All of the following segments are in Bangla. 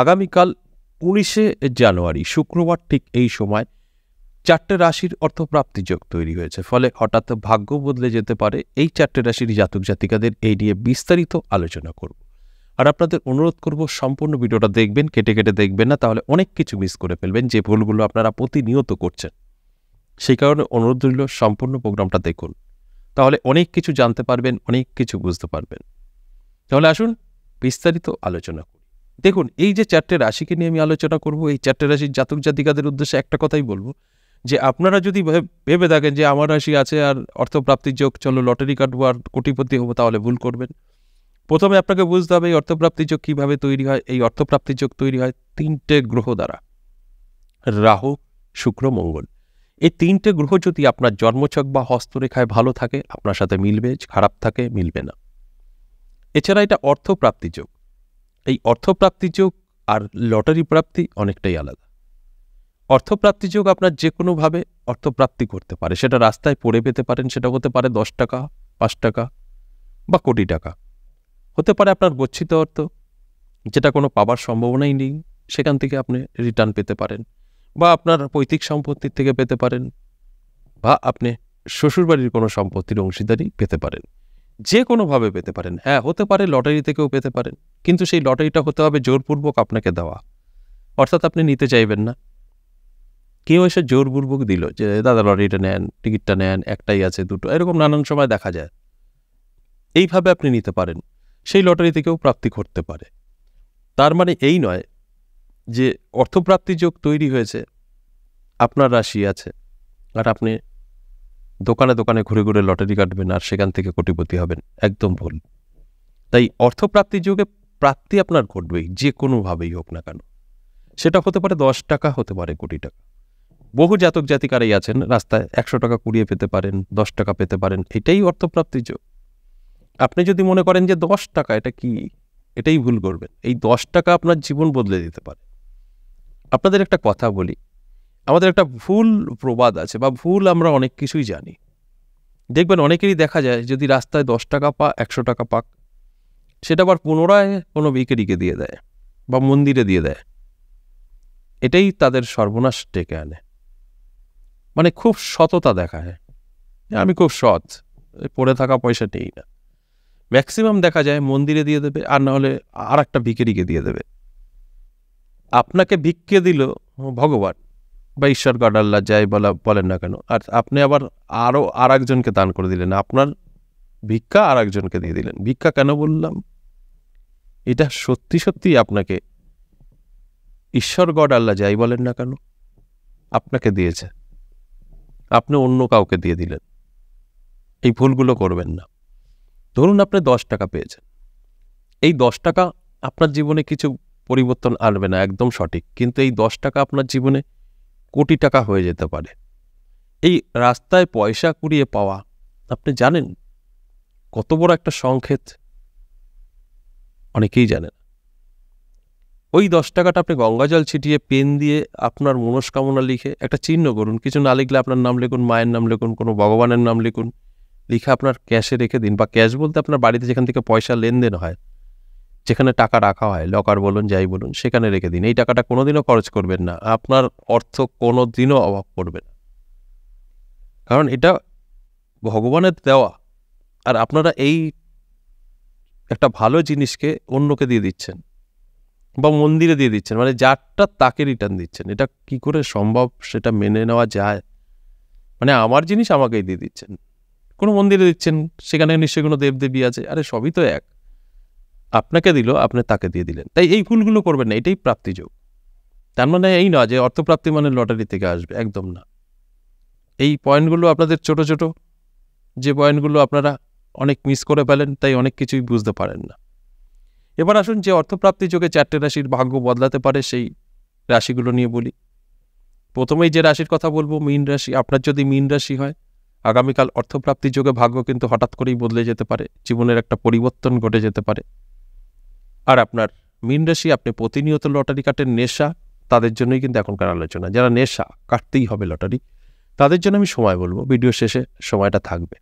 আগামীকাল 19 জানুয়ারি শুক্রবার ঠিক এই সময় 4টে রাশির অর্থপ্রাপ্তি যোগ তৈরি হয়েছে, ফলে হঠাৎ ভাগ্য বদলে যেতে পারে। এই 4টে রাশির জাতক জাতিকাদের এই নিয়ে বিস্তারিত আলোচনা করব, আর আপনাদের অনুরোধ করব সম্পূর্ণ ভিডিওটা দেখবেন, কেটে কেটে দেখবেন না, তাহলে অনেক কিছু মিস করে ফেলবেন, যে ভুলগুলো আপনারা প্রতিনিয়ত করছেন। সেই কারণে অনুরোধ রইল সম্পূর্ণ প্রোগ্রামটা দেখুন, তাহলে অনেক কিছু জানতে পারবেন, অনেক কিছু বুঝতে পারবেন। তাহলে আসুন বিস্তারিত আলোচনা করি। দেখুন, এই যে 4টে রাশিকে নিয়ে আমি আলোচনা করব, এই 4টে রাশির জাতক জাতিকাদের উদ্দেশ্যে একটা কথাই বলবো, যে আপনারা যদি ভেবে থাকেন যে আমার রাশি আছে আর অর্থপ্রাপ্তির যোগ, চলো লটারি কাটবো আর কোটিপতি হবো, তাহলে ভুল করবেন। প্রথমে আপনাকে বুঝতে হবে এই অর্থপ্রাপ্তি যোগ কীভাবে তৈরি হয়। এই অর্থপ্রাপ্তি যোগ তৈরি হয় 3টে গ্রহ দ্বারা, রাহু, শুক্র, মঙ্গল। এই 3টে গ্রহ যদি আপনার জন্মছক বা হস্তরেখায় ভালো থাকে আপনার সাথে মিলবে, খারাপ থাকে মিলবে না। এছাড়া এটা অর্থপ্রাপ্তি যোগ। এই অর্থপ্রাপ্তি যোগ আর লটারি প্রাপ্তি অনেকটাই আলাদা। অর্থপ্রাপ্তি যোগ আপনার যে কোনোভাবে অর্থপ্রাপ্তি করতে পারে, সেটা রাস্তায় পড়ে পেতে পারেন, সেটা হতে পারে 10 টাকা, 5 টাকা বা কোটি টাকা, হতে পারে আপনার গচ্ছিত অর্থ যেটা কোনো পাবার সম্ভাবনাই নেই, সেখান থেকে আপনি রিটার্ন পেতে পারেন, বা আপনার পৈতৃক সম্পত্তির থেকে পেতে পারেন, বা আপনি শ্বশুরবাড়ির কোনো সম্পত্তির অংশীদারি পেতে পারেন, যে কোনোভাবে পেতে পারেন। হ্যাঁ, হতে পারে লটারি থেকেও পেতে পারেন, কিন্তু সেই লটারিটা হতে হবে জোরপূর্বক আপনাকে দেওয়া, অর্থাৎ আপনি নিতে চাইবেন না, কেউ এসে জোরপূর্বক দিল যে দাদা লটারিটা নেন, টিকিটটা নেন, একটাই আছে, দুটো, এরকম নানান সময় দেখা যায়। এইভাবে আপনি নিতে পারেন, সেই লটারি থেকেও প্রাপ্তি করতে পারে। তার মানে এই নয় যে অর্থপ্রাপ্তি যোগ তৈরি হয়েছে, আপনার রাশি আছে আর আপনি দোকানে দোকানে ঘুরে ঘুরে লটারি কাটবেন আর সেখান থেকে কোটিপতি হবেন, একদম ভুল। তাই অর্থপ্রাপ্তি যোগে প্রাপ্তি আপনার ঘটবেই, যে কোনোভাবেই হোক না কেন, সেটা হতে পারে 10 টাকা, হতে পারে কোটি টাকা। বহু জাতক জাতিকারাই আছেন রাস্তায় 100 টাকা কুড়িয়ে পেতে পারেন, 10 টাকা পেতে পারেন, এটাই অর্থপ্রাপ্তি যোগ। আপনি যদি মনে করেন যে 10 টাকা এটা কি, এটাই ভুল করবেন। এই 10 টাকা আপনার জীবন বদলে দিতে পারে। আপনাদের একটা কথা বলি, আমাদের একটা ভুল প্রবাদ আছে, বা ভুল আমরা অনেক কিছুই জানি। দেখবেন অনেকেরই দেখা যায় যদি রাস্তায় 10 টাকা পাক, 100 টাকা পাক, সেটা আবার পুনরায় কোনো ভিখারিকে দিয়ে দেয় বা মন্দিরে দিয়ে দেয়, এটাই তাদের সর্বনাশ ডেকে আনে। মানে খুব সততা দেখায়, আমি খুব সৎ, পড়ে থাকা পয়সা নেই না, ম্যাক্সিমাম দেখা যায় মন্দিরে দিয়ে দেবে, আর না হলে আর একটা ভিখারিকে দিয়ে দেবে। আপনাকে ভিক্ষে দিল ভগবান বা ঈশ্বর, গড আল্লাহ, যাই বলেন না কেন, আর আপনি আবার আরও আর একজনকে দান করে দিলেন, আপনার ভিক্ষা আর একজনকে দিয়ে দিলেন। ভিক্ষা কেন বললাম, এটা সত্যি সত্যি আপনাকে ঈশ্বর, গড আল্লাহ, যাই বলেন না কেন, আপনাকে দিয়েছে, আপনি অন্য কাউকে দিয়ে দিলেন। এই ভুলগুলো করবেন না। ধরুন আপনি 10 টাকা পেয়েছেন, এই 10 টাকা আপনার জীবনে কিছু পরিবর্তন আনবে না, একদম সঠিক, কিন্তু এই 10 টাকা আপনার জীবনে কোটি টাকা হয়ে যেতে পারে। এই রাস্তায় পয়সা কুড়িয়ে পাওয়া, আপনি জানেন কত বড় একটা সংক্ষেপ, অনেকেই জানেন। ওই 10 টাকাটা আপনি গঙ্গাজল ছিটিয়ে পেন দিয়ে আপনার মনস্কামনা লিখে একটা চিহ্ন করুন, কিছু না লিখলে আপনার নাম লিখুন, মায়ের নাম লিখুন, কোনো ভগবানের নাম লিখুন, লিখে আপনার ক্যাশে রেখে দিন, বা ক্যাশ বলতে আপনার বাড়িতে যেখান থেকে পয়সা লেনদেন হয়, যেখানে টাকা রাখা হয়, লকার বলুন যাই বলুন, সেখানে রেখে দিন। এই টাকাটা কোনোদিনও খরচ করবেন না, আপনার অর্থ কোনোদিনও অভাব করবে না, কারণ এটা ভগবানের দেওয়া, আর আপনারা এই একটা ভালো জিনিসকে অন্যকে দিয়ে দিচ্ছেন বা মন্দিরে দিয়ে দিচ্ছেন, মানে যারটা তাকে রিটার্ন দিচ্ছেন। এটা কি করে সম্ভব, সেটা মেনে নেওয়া যায়? মানে আমার জিনিস আমাকেই দিয়ে দিচ্ছেন, কোনো মন্দিরে দিচ্ছেন, সেখানে নিশ্চয়ই কোনো দেবদেবী আছে, আরে সবই তো এক, আপনাকে দিল, আপনি তাকে দিয়ে দিলেন। তাই এই ভুলগুলো করবেন না, এটাই প্রাপ্তিযোগ। তার মানে এই না যে অর্থপ্রাপ্তি মানে লটারি থেকে আসবে, একদম না। এই পয়েন্টগুলো আপনাদের ছোট ছোট, যে পয়েন্টগুলো আপনারা অনেক মিস করে ফেলেন, তাই অনেক কিছুই বুঝতে পারেন না। এবার আসুন, যে অর্থপ্রাপ্তি যোগে 4টে রাশির ভাগ্য বদলাতে পারে সেই রাশিগুলো নিয়ে বলি। প্রথমেই যে রাশির কথা বলবো, মীন রাশি। আপনার যদি মীন রাশি হয়, আগামীকাল অর্থপ্রাপ্তি যোগে ভাগ্য কিন্তু হঠাৎ করেই বদলে যেতে পারে, জীবনের একটা পরিবর্তন ঘটে যেতে পারে। আর আপনার মীন রাশি, আপনি প্রতিনিয়ত লটারি কাটেন, নেশা, তাদের জন্যই কিন্তু এখনকার আলোচনা, যারা নেশা, কাটতেই হবে লটারি, তাদের জন্য আমি সময় বলবো, ভিডিও শেষে সময়টা থাকবে।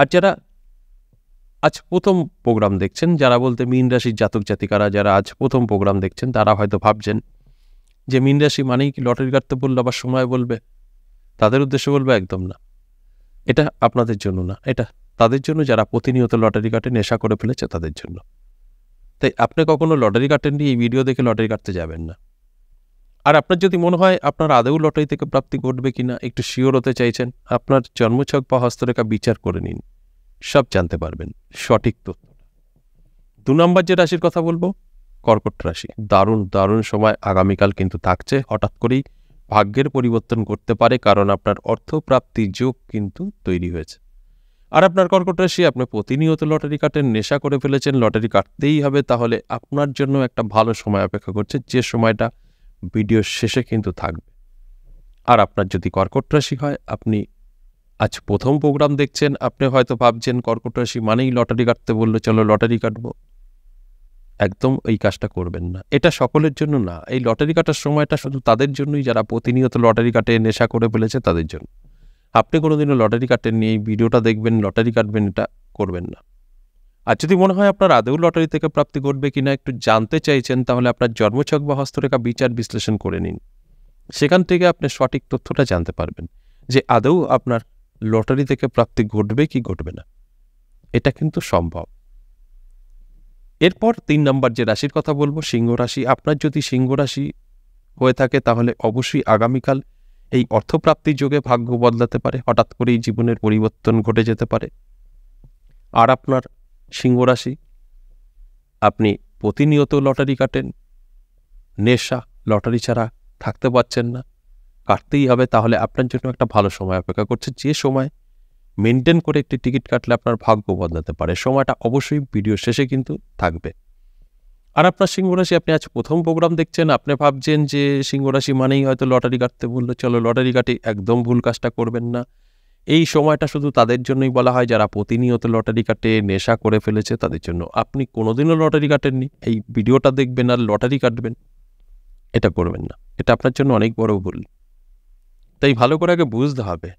আর যারা আজ প্রথম প্রোগ্রাম দেখছেন, যারা বলতে মীন রাশির জাতক জাতিকারা যারা আজ প্রথম প্রোগ্রাম দেখছেন, তারা হয়তো ভাবছেন যে মীন রাশি মানেই কি লটারি কাটতে বললো বা সময় বলবে, তাদের উদ্দেশ্যে বলবো একদম না, এটা আপনাদের জন্য না, এটা তাদের জন্য যারা প্রতিনিয়ত লটারি কাটে নেশা করে ফেলেছে তাদের জন্য। তাই আপনি কখনো লটারি কাটেননি, এই ভিডিও দেখে লটারি কাটতে যাবেন না। আর আপনার যদি মনে হয় আপনার আদৌ লটারি থেকে প্রাপ্তি ঘটবে কিনা একটু শিওর হতে চাইছেন, আপনার জন্মছক বা হস্তরেখা বিচার করে নিন, সব জানতে পারবেন সঠিক তথ্য। 2 নম্বর যে রাশির কথা বলবো, কর্কট রাশি। দারুণ দারুণ সময় আগামীকাল কিন্তু থাকছে। হঠাৎ করেই ভাগ্যের পরিবর্তন করতে পারে, কারণ আপনার অর্থপ্রাপ্তি যোগ কিন্তু তৈরি হয়েছে। আর আপনার কর্কট রাশি, আপনি প্রতিনিয়ত লটারি কাটেন, নেশা করে ফেলেছেন, লটারি কাটতেই হবে, তাহলে আপনার জন্য একটা ভালো সময় অপেক্ষা করছে, যে সময়টা ভিডিওর শেষে কিন্তু থাকবে। আর আপনার যদি কর্কট রাশি হয়, আপনি আজ প্রথম প্রোগ্রাম দেখছেন, আপনি হয়তো ভাবছেন কর্কট রাশি মানেই লটারি কাটতে বললো, চলো লটারি কাটবো, একদম এই কাজটা করবেন না। এটা সকলের জন্য না, এই লটারি কাটার সময়টা শুধু তাদের জন্যই যারা প্রতিনিয়ত লটারি কাটে নেশা করে ফেলেছে তাদের জন্য। আপনি কোনোদিনও লটারি কাটেননি, এই ভিডিওটা দেখবেন, লটারি কাটবেন, এটা করবেন না। আর যদি মনে হয় আপনার আদৌ লটারি থেকে প্রাপ্তি ঘটবে কিনা একটু জানতে চাইছেন, তাহলে আপনার জন্মছক বা হস্তরেখা বিচার বিশ্লেষণ করে নিন, সেখান থেকে আপনি সঠিক তথ্যটা জানতে পারবেন যে আদৌ আপনার লটারি থেকে প্রাপ্তি ঘটবে কি ঘটবে না, এটা কিন্তু সম্ভব। এরপর 3 নম্বর যে রাশির কথা বলবো, সিংহ রাশি। আপনার যদি সিংহ রাশি হয়ে থাকে, তাহলে অবশ্যই আগামীকাল এই অর্থপ্রাপ্তির যোগে ভাগ্য বদলাতে পারে, হঠাৎ করেই জীবনের পরিবর্তন ঘটে যেতে পারে। আর আপনার সিংহ রাশি, আপনি প্রতিনিয়ত লটারি কাটেন, নেশা, লটারি ছাড়া থাকতে পারছেন না, কাটতেই হবে, তাহলে আপনার জন্য একটা ভালো সময় অপেক্ষা করছে, যে সময় মেনটেন করে একটি টিকিট কাটলে আপনার ভাগ্য বদলাতে পারে। সময়টা অবশ্যই ভিডিও শেষে কিন্তু থাকবে। আর আপনার সিংহ রাশি, আপনি আজ প্রথম প্রোগ্রাম দেখছেন, আপনি ভাবছেন যে সিংহ রাশি মানেই হয়তো লটারি কাটতে বললো, চলো লটারি কাটি, একদম ভুল কাজটা করবেন না। এই সময়টা শুধু তাদের জন্যই বলা হয় যারা প্রতিনিয়ত লটারি কাটে নেশা করে ফেলেছে তাদের জন্য। আপনি কোনোদিনও লটারি কাটেননি, এই ভিডিওটা দেখবেন আর লটারি কাটবেন, এটা করবেন না, এটা আপনার জন্য অনেক বড় ভুল। তাই ভালো করে আগে বুঝতে হবে।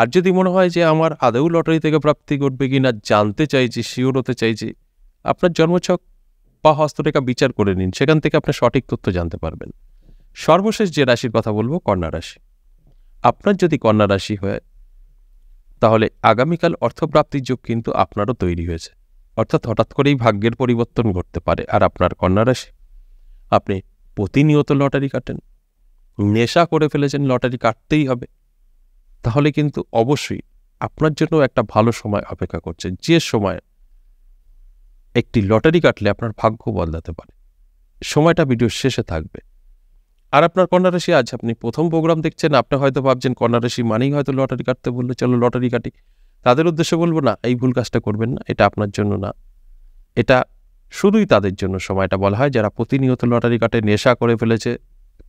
আর যদি মনে হয় যে আমার আদৌ লটারি থেকে প্রাপ্তি ঘটবে কি না জানতে চাইছি, শিওর হতে চাইছি, আপনার জন্মছক বা হস্তরেখা বিচার করে নিন, সেখান থেকে আপনি সঠিক তথ্য জানতে পারবেন। সর্বশেষ যে রাশির কথা বলবো, কন্যা রাশি। আপনার যদি কন্যা রাশি হয়, তাহলে আগামীকাল অর্থপ্রাপ্তির যোগ কিন্তু আপনারও তৈরি হয়েছে, অর্থাৎ হঠাৎ করেই ভাগ্যের পরিবর্তন ঘটতে পারে। আর আপনার কন্যা রাশি, আপনি প্রতিনিয়ত লটারি কাটেন, নেশা করে ফেলেছেন, লটারি কাটতেই হবে, তাহলে কিন্তু অবশ্যই আপনার জন্য একটা ভালো সময় অপেক্ষা করছে, যে সময় একটি লটারি কাটলে আপনার ভাগ্য বদলাতে পারে। সময়টা ভিডিওর শেষে থাকবে। আর আপনার কন্যা রাশি, আজ আপনি প্রথম প্রোগ্রাম দেখছেন, আপনি হয়তো ভাবছেন কন্যা রাশি মানেই হয়তো লটারি কাটতে বললো, চলো লটারি কাটি, তাদের উদ্দেশ্যে বলবো না, এই ভুল কাজটা করবেন না, এটা আপনার জন্য না, এটা শুধুই তাদের জন্য সময়টা বলা হয় যারা প্রতিনিয়ত লটারি কাটে নেশা করে ফেলেছে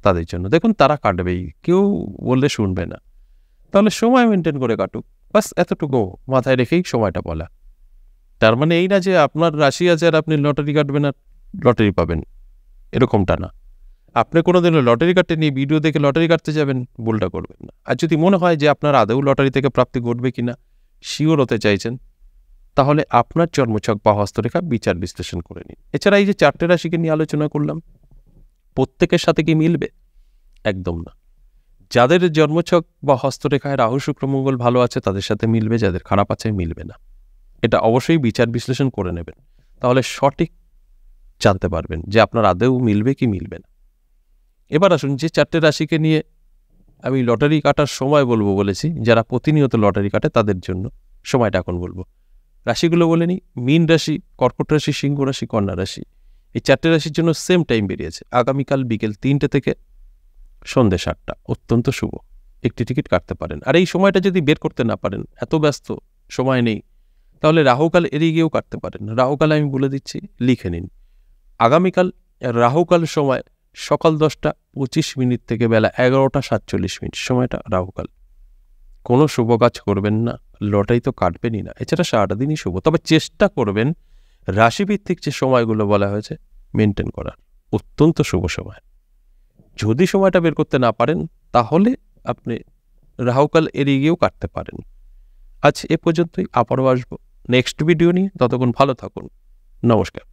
তাদের জন্য। দেখুন, তারা কাটবেই, কেউ বললে শুনবে না, তাহলে সময় মেনটেন করে কাটুক, বাস এতটুকু মাথায় রেখেই সময়টা বলা। তার মানে এই না যে আপনার রাশি আছে আর আপনি লটারি কাটবেন আর লটারি পাবেন, এরকমটা না। আপনি কোনোদিনও লটারি কাটতে নিয়ে ভিডিও দেখে লটারি কাটতে যাবেন, ভুলটা করবেন না। আর যদি মনে হয় যে আপনার আদৌ লটারি থেকে প্রাপ্তি ঘটবে কিনা শিওর হতে চাইছেন, তাহলে আপনার জন্মছক বা হস্তরেখা বিচার বিশ্লেষণ করে নিন। এছাড়া এই যে 4টে রাশিকে নিয়ে আলোচনা করলাম, প্রত্যেকের সাথে কি মিলবে? একদম না। যাদের জন্মছক বা হস্তরেখায় রাহু শুক্র মঙ্গল ভালো আছে তাদের সাথে মিলবে, যাদের খারাপ আছে মিলবে না। এটা অবশ্যই বিচার বিশ্লেষণ করে নেবেন, তাহলে সঠিক জানতে পারবেন যে আপনার আদৌ মিলবে কি মিলবে না। এবার আসুন, যে 4টে রাশিকে নিয়ে আমি লটারি কাটার সময় বলবো বলেছি, যারা প্রতিনিয়ত লটারি কাটে তাদের জন্য সময়টা এখন বলবো। রাশিগুলো বলে নিই, মীন রাশি, কর্কট রাশি, সিংহ রাশি, কন্যা রাশি। এই 4টে রাশির জন্য সেম টাইম বেরিয়েছে, আগামীকাল বিকেল 3টে থেকে সন্ধ্যে 7টা, অত্যন্ত শুভ। একটি টিকিট কাটতে পারেন। আর এই সময়টা যদি বের করতে না পারেন, এত ব্যস্ত সময় নেই, তাহলে রাহুকাল এড়িয়ে গিয়েও কাটতে পারেন। রাহুকাল আমি বলে দিচ্ছি, লিখে নিন। আগামীকাল রাহুকাল সময় সকাল 10:25 থেকে বেলা 11:47, সময়টা রাহুকাল। কোনো শুভ কাজ করবেন না, লটারি তো কাটবেনই না, এছাড়া সারাটা দিনই শুভ। তবে চেষ্টা করবেন রাশিভিত্তিক যে সময়গুলো বলা হয়েছে মেনটেন করার, অত্যন্ত শুভ সময়। যদি সময়টা বের করতে না পারেন, তাহলে আপনি রাহুকাল এড়িয়ে গিয়েও কাটতে পারেন। আজ এ পর্যন্তই, আবারও আসবো নেক্সট ভিডিও নিয়ে। ততক্ষণ ভালো থাকুন, নমস্কার।